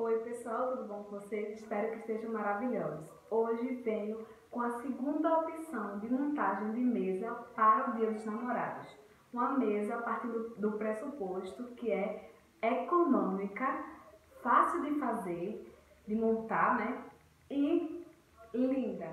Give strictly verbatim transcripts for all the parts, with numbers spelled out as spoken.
Oi pessoal, tudo bom com vocês? Espero que estejam maravilhosos. Hoje venho com a segunda opção de montagem de mesa para o Dia dos Namorados. Uma mesa a partir do, do pressuposto que é econômica, fácil de fazer, de montar, né? E linda.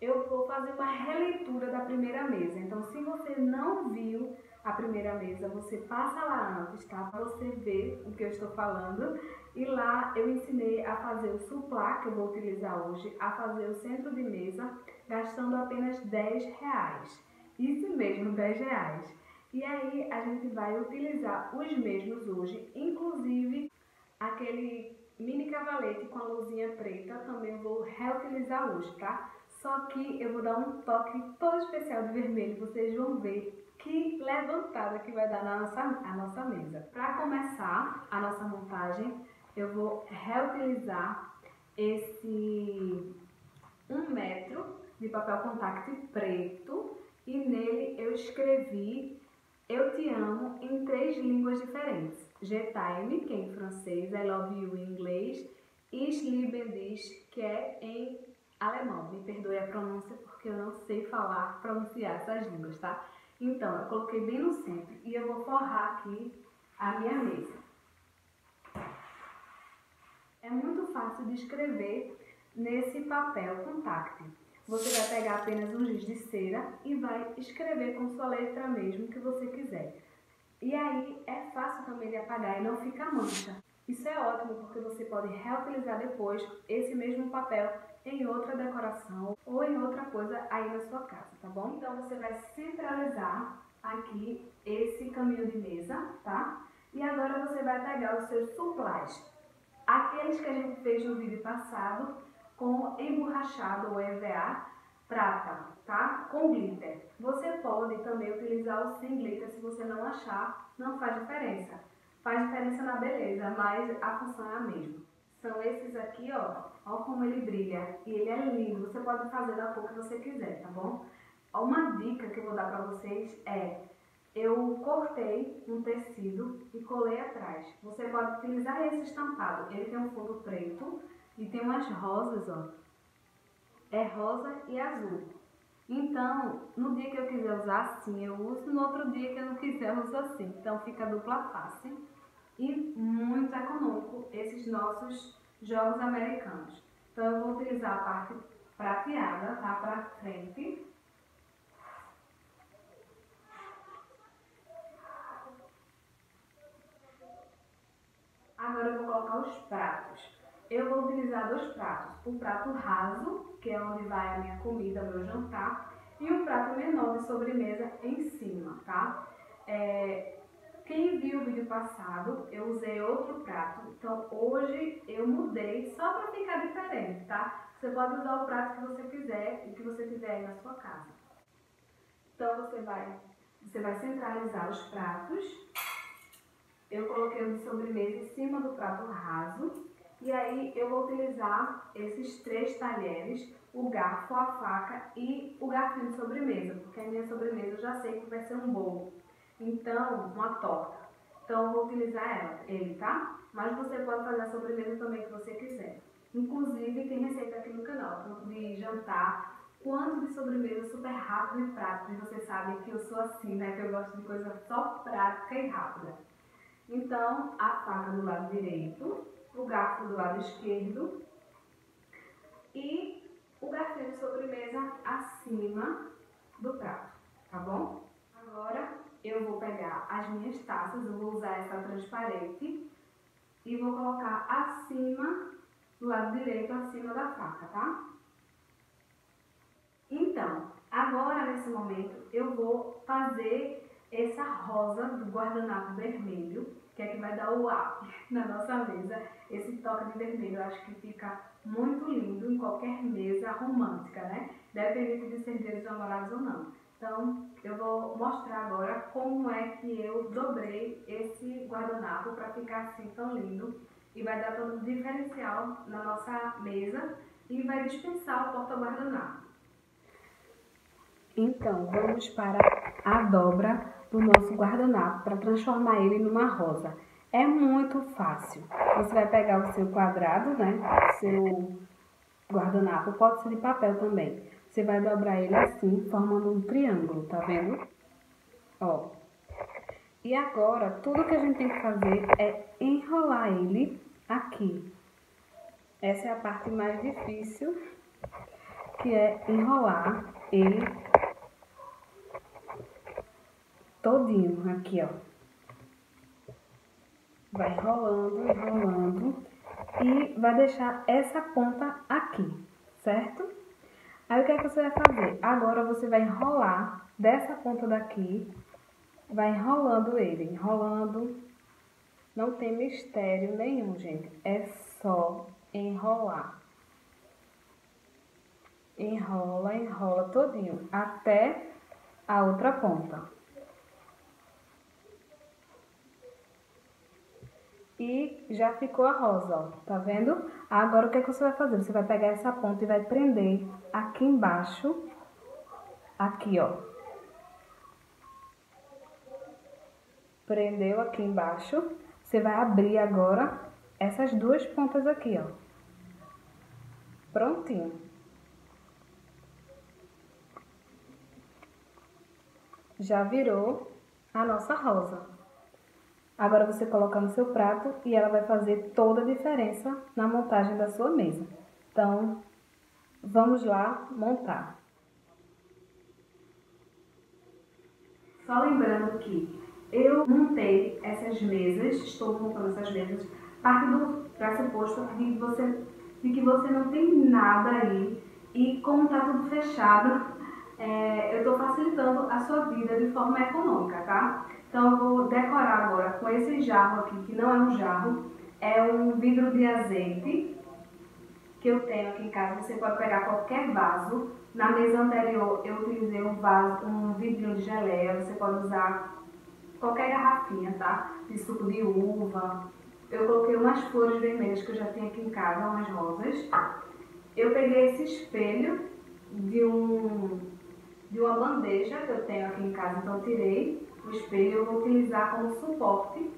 Eu vou fazer uma releitura da primeira mesa, então se você não viu a primeira mesa, você passa lá antes, tá? Para você ver o que eu estou falando. E lá eu ensinei a fazer o suplá, que eu vou utilizar hoje, a fazer o centro de mesa, gastando apenas dez reais. Isso mesmo, dez reais. E aí a gente vai utilizar os mesmos hoje, inclusive aquele mini cavalete com a luzinha preta, também vou reutilizar hoje, tá? Só que eu vou dar um toque todo especial de vermelho, vocês vão ver que levantada que vai dar na nossa, a nossa mesa. Para começar a nossa montagem, eu vou reutilizar esse um metro de papel contact preto e nele eu escrevi "Eu te amo" em três línguas diferentes: "Je t'aime", que é em francês, "I love you" em inglês, e "Ich liebe dich", que é em alemão. Me perdoe a pronúncia porque eu não sei falar, pronunciar essas línguas, tá? Então, eu coloquei bem no centro e eu vou forrar aqui a minha mesa. É muito fácil de escrever nesse papel contact. Você vai pegar apenas um giz de cera e vai escrever com sua letra mesmo que você quiser. E aí é fácil também de apagar e não fica mancha. Isso é ótimo porque você pode reutilizar depois esse mesmo papel em outra decoração ou em outra coisa aí na sua casa, tá bom? Então você vai centralizar aqui esse caminho de mesa, tá? E agora você vai pegar os seus suplás, aqueles que a gente fez no vídeo passado com emborrachado ou E V A prata, tá? Com glitter. Você pode também utilizar o sem glitter, se você não achar, não faz diferença. Faz diferença na beleza, mas a função é a mesma. São esses aqui, ó. Olha como ele brilha. E ele é lindo. Você pode fazer da cor que você quiser, tá bom? Uma dica que eu vou dar pra vocês é: eu cortei um tecido e colei atrás. Você pode utilizar esse estampado. Ele tem um fundo preto e tem umas rosas, ó. É rosa e azul. Então, no dia que eu quiser usar assim, eu uso. No outro dia que eu não quiser, eu uso assim. Então, fica dupla face. E muito econômico esses nossos jogos americanos. Então, eu vou utilizar a parte prateada, tá? Pra frente. Agora, eu vou colocar os pratos. Eu vou utilizar dois pratos. Um prato raso, que é onde vai a minha comida, o meu jantar. E um prato menor de sobremesa em cima, tá? É... Quem viu o vídeo passado, eu usei outro prato, então hoje eu mudei só para ficar diferente, tá? Você pode usar o prato que você quiser e que você tiver aí na sua casa. Então você vai, você vai centralizar os pratos. Eu coloquei um de sobremesa em cima do prato raso. E aí eu vou utilizar esses três talheres, o garfo, a faca e o garfinho de sobremesa, porque a minha sobremesa eu já sei que vai ser um bolo. Então, uma torta. Então, eu vou utilizar ela, ele, tá? Mas você pode fazer a sobremesa também que você quiser. Inclusive, tem receita aqui no canal, tanto de jantar quanto de sobremesa super rápido e prático. E vocês sabem que eu sou assim, né? Que eu gosto de coisa só prática e rápida. Então, a faca do lado direito, o garfo do lado esquerdo e o garfinho de sobremesa acima do prato, tá bom? Agora, eu vou pegar as minhas taças, eu vou usar essa transparente e vou colocar acima, do lado direito, acima da faca, tá? Então, agora nesse momento eu vou fazer essa rosa do guardanapo vermelho, que é que vai dar o up na nossa mesa. Esse toque de vermelho eu acho que fica muito lindo em qualquer mesa romântica, né? Dependendo de ser Dia dos Namorados ou não. Então, eu vou mostrar agora como é que eu dobrei esse guardanapo para ficar assim tão lindo. E vai dar todo um diferencial na nossa mesa e vai dispensar o porta-guardanapo. Então, vamos para a dobra do nosso guardanapo para transformar ele numa rosa. É muito fácil. Você vai pegar o seu quadrado, né? Seu guardanapo, pode ser de papel também. Você vai dobrar ele assim, formando um triângulo, tá vendo? Ó. E agora, tudo que a gente tem que fazer é enrolar ele aqui. Essa é a parte mais difícil, que é enrolar ele todinho aqui, ó. Vai enrolando, enrolando e vai deixar essa ponta aqui, certo? Aí o que é que você vai fazer? Agora você vai enrolar dessa ponta daqui, vai enrolando ele, enrolando. Não tem mistério nenhum, gente, é só enrolar. Enrola, enrola todinho até a outra ponta. E já ficou a rosa, ó, tá vendo? Agora o que é que você vai fazer? Você vai pegar essa ponta e vai prender aqui embaixo, aqui, ó. Prendeu aqui embaixo, você vai abrir agora essas duas pontas aqui, ó. Prontinho. Já virou a nossa rosa. Agora você coloca no seu prato e ela vai fazer toda a diferença na montagem da sua mesa. Então, vamos lá montar. Só lembrando que eu montei essas mesas, estou montando essas mesas, parte do pressuposto de, você, de que você não tem nada aí e como está tudo fechado, é, eu estou facilitando a sua vida de forma econômica, tá? Então, eu vou decorar agora com esse jarro aqui, que não é um jarro, é um vidro de azeite que eu tenho aqui em casa. Você pode pegar qualquer vaso. Na mesa anterior, eu utilizei um vaso, um vidrinho de geleia. Você pode usar qualquer garrafinha, tá? De suco de uva. Eu coloquei umas flores vermelhas que eu já tenho aqui em casa, umas rosas. Eu peguei esse espelho de, um, de uma bandeja que eu tenho aqui em casa, então tirei. O espelho eu vou utilizar como suporte.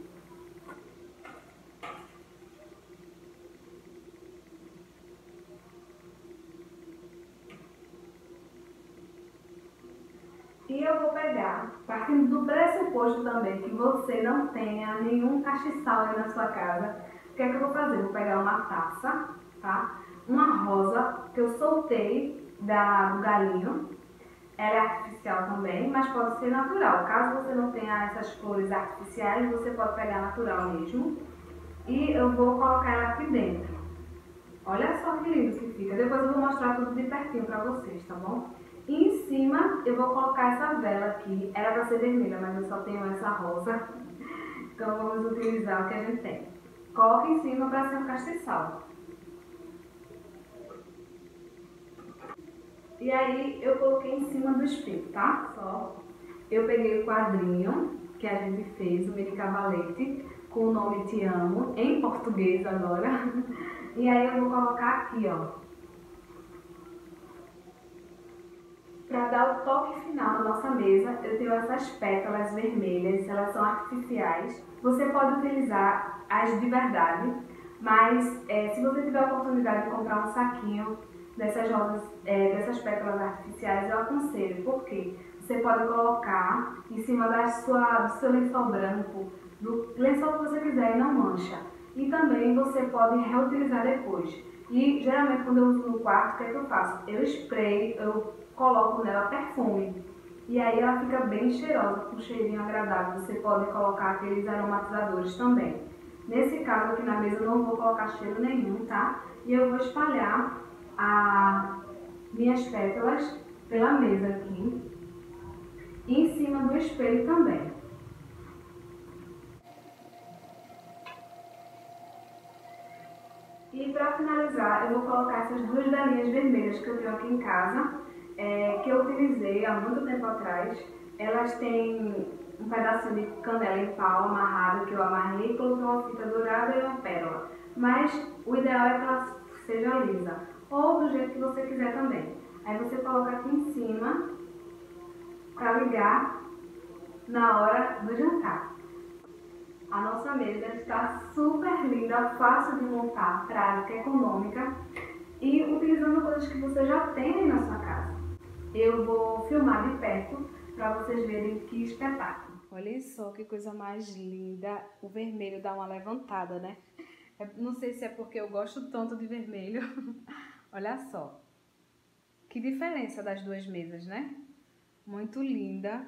E eu vou pegar, partindo do pressuposto também, que você não tenha nenhum castiçal aí na sua casa, o que é que eu vou fazer? Eu vou pegar uma taça, tá? Uma rosa que eu soltei da, do galinho. Ela é artificial também, mas pode ser natural. Caso você não tenha essas cores artificiais, você pode pegar natural mesmo. E eu vou colocar ela aqui dentro. Olha só que lindo que fica. Depois eu vou mostrar tudo de pertinho pra vocês, tá bom? E em cima eu vou colocar essa vela aqui. Era pra ser vermelha, mas eu só tenho essa rosa. Então vamos utilizar o que a gente tem. Coloca em cima pra ser um castiçal. E aí, eu coloquei em cima do espelho, tá? Só. Eu peguei o quadrinho que a gente fez, o mini cavalete, com o nome Te Amo, em português agora. E aí, eu vou colocar aqui, ó. Pra dar o toque final na nossa mesa, eu tenho essas pétalas vermelhas, elas são artificiais. Você pode utilizar as de verdade, mas é, se você tiver a oportunidade de comprar um saquinho dessas rosas, é, dessas pétalas artificiais, eu aconselho, porque você pode colocar em cima da sua, do seu lençol branco, do lençol que você quiser e não mancha. E também você pode reutilizar depois. E geralmente quando eu uso no quarto, o que é que eu faço? Eu spray, eu coloco nela perfume. E aí ela fica bem cheirosa, com um cheirinho agradável. Você pode colocar aqueles aromatizadores também. Nesse caso aqui na mesa eu não vou colocar cheiro nenhum, tá? E eu vou espalhar as minhas pétalas pela mesa aqui e em cima do espelho também. E para finalizar, eu vou colocar essas duas velinhas vermelhas que eu tenho aqui em casa, é, que eu utilizei há muito tempo atrás. Elas têm um pedaço de canela em pau amarrado que eu amarrei, coloquei uma fita dourada e uma pérola, mas o ideal é que ela seja lisa, ou do jeito que você quiser também. Aí você coloca aqui em cima para ligar na hora do jantar. A nossa mesa está super linda, fácil de montar, prática, econômica e utilizando coisas que você já tem na sua casa. Eu vou filmar de perto para vocês verem que espetáculo. Olha só que coisa mais linda, o vermelho dá uma levantada, né? Não sei se é porque eu gosto tanto de vermelho. Olha só, que diferença das duas mesas, né? Muito linda.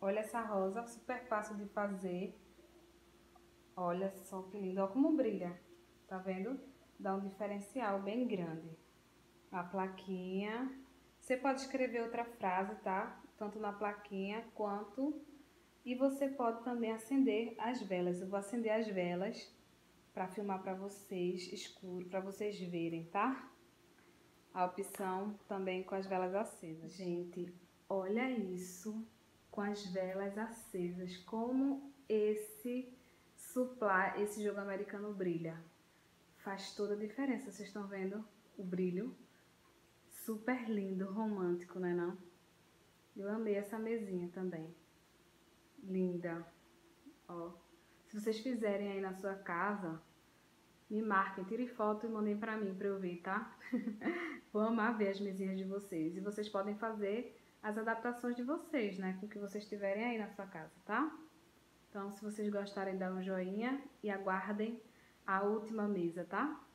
Olha essa rosa, super fácil de fazer. Olha só que lindo, olha como brilha. Tá vendo? Dá um diferencial bem grande. A plaquinha. Você pode escrever outra frase, tá? Tanto na plaquinha quanto... E você pode também acender as velas. Eu vou acender as velas para filmar para vocês escuro, para vocês verem, tá? A opção também com as velas acesas. Gente, olha isso com as velas acesas. Como esse... suplar esse jogo americano brilha, faz toda a diferença. Vocês estão vendo o brilho? Super lindo, romântico, né? Não, eu amei essa mesinha também, linda. Ó, se vocês fizerem aí na sua casa, me marquem, tirem foto e mandem pra mim pra eu ver, tá? Vou amar ver as mesinhas de vocês, e vocês podem fazer as adaptações de vocês, né, com o que vocês tiverem aí na sua casa, tá? Então, se vocês gostarem, dá um joinha e aguardem a última mesa, tá?